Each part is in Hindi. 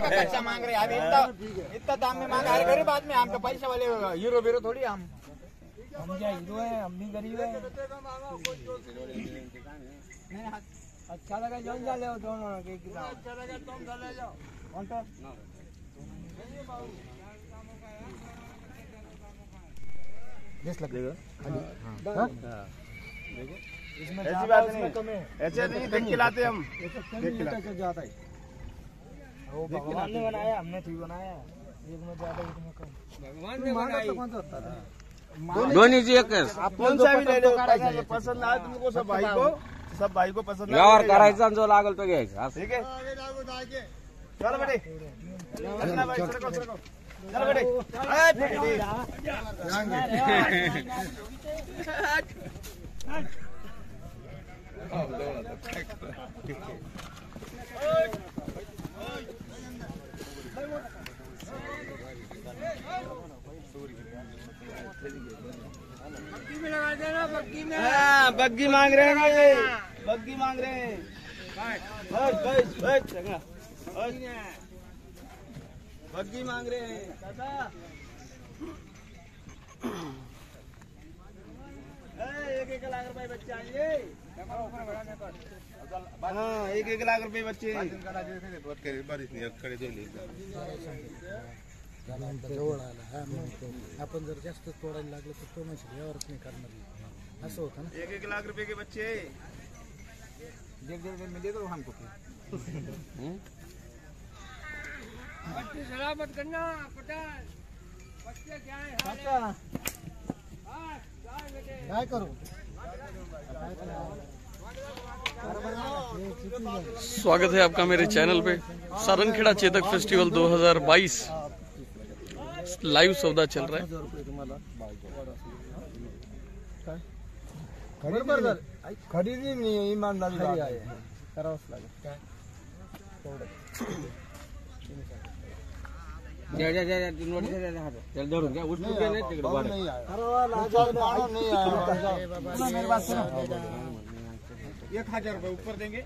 कच्चा मांग रहे हम, इतना दाम में मांग रहे गरीब आदमी, हम तो पैसे वाले हीरो वीरो थोड़ी हम क्या हीरो है, हम भी गरीब है। अच्छा लगा जो चले हो दोनों, अच्छा लगा तुम चले जाओ कौन तो जैस लगेगा देखो इसमें ऐसी बात नहीं, ऐसे नहीं देख खिलाते हम, देख खिलाते जाता है वो भगवान ने बनाया, हमने थोड़ी बनाया, एक में ज्यादा एक में कम भगवान ने बनाया। दोनों जी एक कौन सा भी ले लो, पसंद आए तुमको सब भाई को, सब भाई को पसंद व्यवहार करायचा, जो लागल तो घ्यायचा, ठीक है। चल बेटे चल भाई, सरको सरको चल बेटे, ए बेटे बग्गी में लगा देना, बग्गी में बग्गी मांग रहे हैं ये, बग्गी मांग रहे हैं, बस बस बस चंगा बग्गी मांग रहे हैं दादा। एक लाख रुपए बच्चे आएंगे, हाँ 1 लाख रुपए बच्चे, बारिश नहीं खड़े दे जवळ आला हा, मग आपण जर जास्त तोडायला लागलो तर तो म्हणजे यावरच नाही करणार, असं होतं ना। 1 लाख रुपये के बच्चे देख देख में दे दो हमको, बच्चे सलामत करना पटा, बच्चे क्या है पटा, हां जाए बेटे काय करू स्वागत है आपका मेरे चैनल पे। सारंगखेड़ा चेतक फेस्टिवल 2022 लाइव सौदा चल रहा है, खरीदी नहीं है ईमानदारी नहीं, 1000 रुपए ऊपर देंगे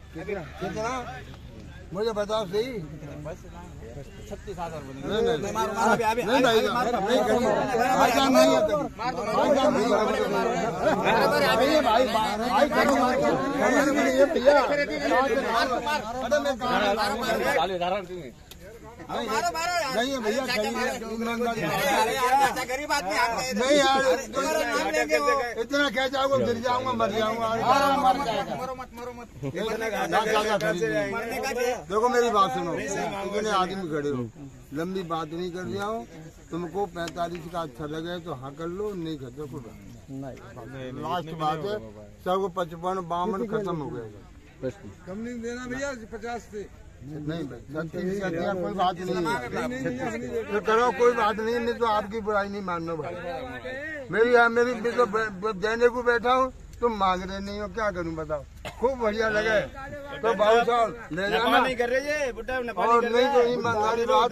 मुझे बताओ सही, बस 36,000 नहीं मारो, अभी इतना क्या जाऊंगा, गिर जाऊंगा, मर जाऊंगा, देखो मेरी बात सुनो, इतने आदमी खड़े हो, लंबी बात नहीं कर रहा हूँ, तुमको 45 का अच्छा लगे तो हाँ कर लो, नहीं कर दो लास्ट बात है, सबको 55-52 खत्म हो गया, कम नहीं देना भैया, 50 से नहीं भाई कोई बात नहीं है, करो कोई बात नहीं, नहीं तो आपकी बुराई नहीं मानना भाई, मेरी तो देने को बैठा हूँ, तुम मांग रहे नहीं हो, क्या करूँ बताओ। खूब बढ़िया लगे तो भाई साहब ले जाना, नहीं कर रहे ये बुड्ढा और नहीं तो ईमानदारी बात,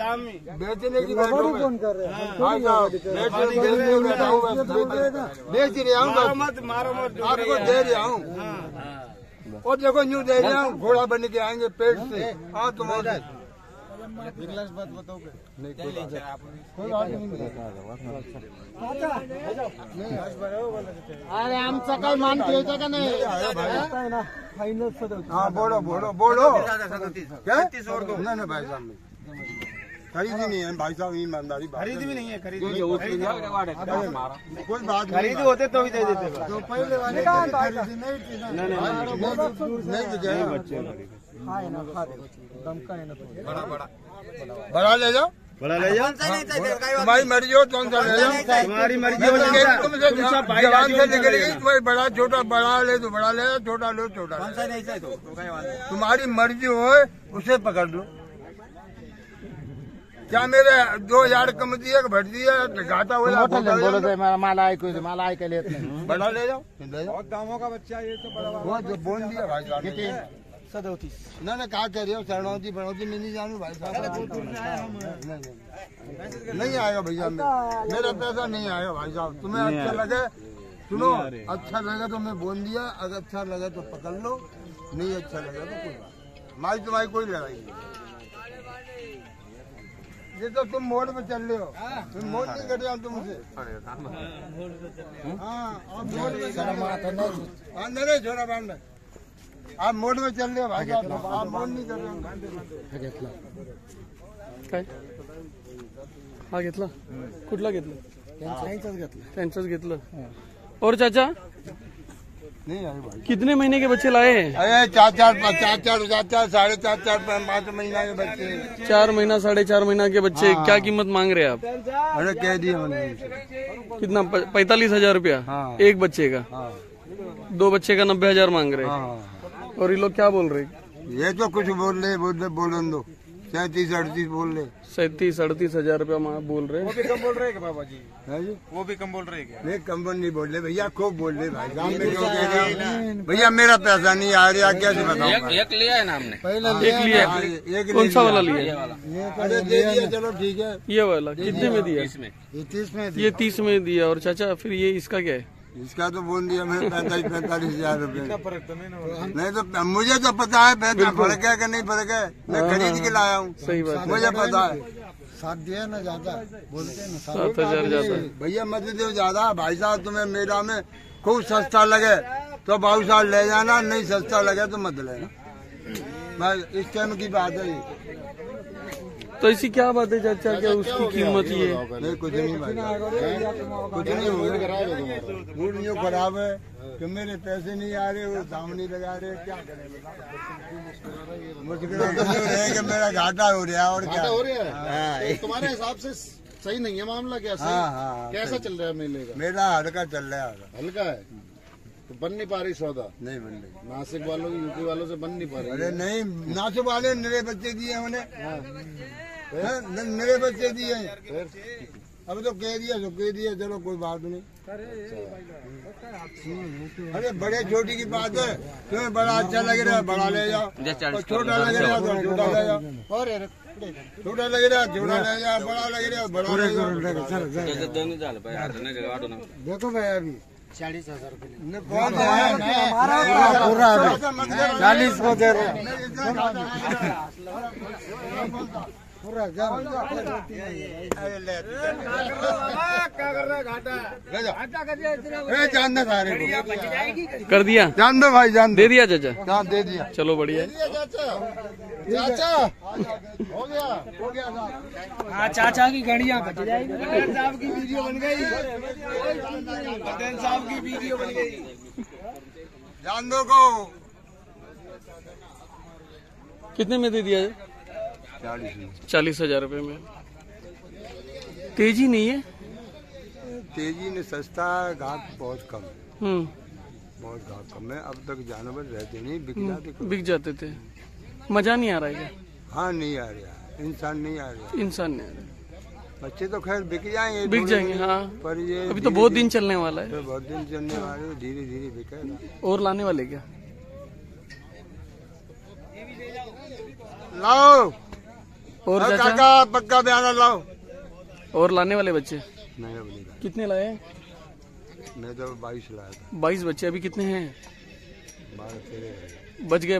बेचने की बात कर रहे हैं भाई साहब, बेच रहा हूँ, आपको दे रहा हूँ, और देखो न्यू दे रहा हूँ, घोड़ा बन के आएंगे पेट से, हाँ तुम्हारे बात बताओगे नहीं अरे हम सका मान खेलता का नहीं ना, फाइनल हाँ बोलो बोलो बोलो, ना भाई साहब खरीदी नहीं है भाई साहब, ईमानदारी खरीदी भी नहीं है, खरीदी कोई बात खरीदी होते तो भी दे देते, तो पहले वाले नहीं बड़ा ले जाओ, बड़ा ले जाओ, तुम्हारी मर्जी हो, कौन सा ले जाओ, तुम्हारी मर्जी हो, निकलेगी कोई बड़ा छोटा, बड़ा ले तो बड़ा ले, छोटा लो छोटा, तुम्हारी मर्जी हो उसे पकड़ लो, क्या मेरे 2000 कम दिए भट दिए घाटा हो जाए, माल आए कुछ माल आए के लिए बड़ा ले जाओ, बहुत दामों का बच्चा ये तो बड़ा बहुत बोल दिया भाई साहब, 37 ना कहा कह रहे हो, शरणौती बनौती में नहीं जानू भाई साहब, नहीं आएगा भैया मेरा पैसा नहीं आएगा भाई साहब, तुम्हें अच्छा लगे सुनो, अच्छा लगे तो मैं बोल दिया, अगर अच्छा लगे तो पकड़ लो, नहीं अच्छा लगे तो कोई बात, तुम्हारी कोई लड़ाई नहीं, ये तो तुम मोड़ पे चल रहे हो, तुम मोड़ नहीं कर रहे हो तुमसे। हाँ अब मोड़ पे चल रहे हो, छोरा बांध आप मोड़ पे चल रहे हो भाई, आप मोड़ नहीं कर रहे हो। काय हा घेतला, कुठला घेतला? त्यांचंच घेतलं। और चाचा नहीं, कितने महीने के बच्चे लाए हैं? अरे चार साढ़े चार 5 महीना के बच्चे, 4 महीना साढ़े 4 महीना के बच्चे। हाँ। क्या कीमत मांग रहे हैं आप? अरे कह दिया मैंने। कितना? 45,000 रुपया। हाँ। एक बच्चे का। हाँ। 2 बच्चे का 90,000 मांग रहे हैं। हाँ। और ये लोग क्या बोल रहे? ये तो कुछ बोल रहे, बोलन दो 37-38 बोल रहे, 37-38 हजार रूपया बोल रहे। वो भी कम बोल रहे क्या बाबा जी? वो भी कम बोल रहे क्या? नहीं कम नहीं बोल रहे भैया, खूब बोल रहे भाई। गाँव में क्यों कह रहे भैया, मेरा पैसा नहीं आ रहा, क्या से बताऊं? एक लिया है ना हमने, एक लिया। कौन सा वाला लिया? अरे दे दिया चलो ठीक है। ये वाला कितने में दिया? ये 30 में दिया। और चाचा फिर ये इसका क्या है? इसका तो बोल दिया मैंने 45-45 हजार रूपये। फर्क तो नहीं तो मुझे तो पता है पैसा फर्क है कि नहीं फर्क है, मैं खरीद के लाया हूँ। सही बात, मुझे पता है। साथ दिया ना ज्यादा बोलते ना 7,000 ज्यादा भैया, मत दो ज्यादा भाई साहब। तुम्हें मेला में खूब सस्ता लगे तो भाऊ साहब ले जाना, नहीं सस्ता लगे तो मत लेना भाई, इस टाइम की बात है। तो इसी क्या बात है चाचा, क्या उसकी कीमत ये? नहीं कुछ नहीं भाई, कुछ नहीं होगा। मूड यूँ खराब है कि मेरे पैसे नहीं आ रहे, वो दाम नहीं लगा रहे, क्या करें? मुश्किल है कि मेरा घाटा हो रहा है। और क्या हो रहा है तुम्हारे हिसाब से? सही नहीं है मामला क्या? कैसा चल रहा है मेले का? मेला हल्का चल रहा है। हल्का है तो बन नहीं पा रही सौदा? नहीं बन रही। नासिक वालों यूपी वालों से बन नहीं पा रही। अरे नहीं, नासिक वाले मेरे बच्चे दिए उन्हें, मेरे बच्चे दिए। अब तो कह दिया चलो कोई बात नहीं। अरे बड़े छोटी की बात है, तुम्हें बड़ा अच्छा लग रहा है बड़ा ले जाओ, छोटा लग रहा है छोटा ले जाओ, छोटा लग रहा है छोटा ले जाओ, बड़ा लग रहा है बड़ा ले जाओ। देखो भाई अभी 40,000 रुपये कौन है? 40 को दे रहे कर दिया, जान दो भाई जान दे दिया चाचा, दे दिया चलो बढ़िया। चाचा हो गया हाँ, चाचा की घड़ियां बच जाएगी। पटेल साहब की वीडियो बन गई, जान दो को। कितने में दे दिया? 40,000 रुपये में। तेजी नहीं है? तेजी ने सस्ता, घाट बहुत कम है, बहुत घाट कम है। अब तक जानवर रहते नहीं, बिक जाते थे। मजा नहीं आ रहा है? हाँ नहीं आ रहा, इंसान नहीं आ रहा। बच्चे तो खैर बिक जाएंगे। हाँ पर ये अभी तो बहुत दिन चलने वाला है, धीरे धीरे बिकेगा। और लाने वाले क्या? लाओ और काका पक्का बयाना लाओ। और लाने वाले बच्चे कितने लाए? मैं तो 22 लाया था। 22 बच्चे। अभी कितने हैं? 12-13 बच गए।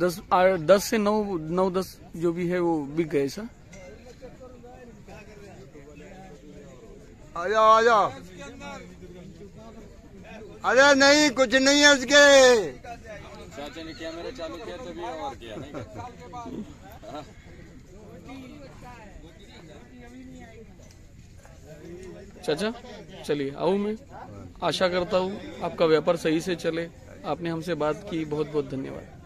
12-13 10 से 9-10 जो भी है वो बिक गए। सर आ जाओ। अरे नहीं कुछ नहीं है उसके। चाचा ने कैमरा चालू किया तभी और किया नहीं क्या? चाचा चलिए आऊँ मैं, आशा करता हूँ आपका व्यापार सही से चले। आपने हमसे बात की, बहुत बहुत धन्यवाद।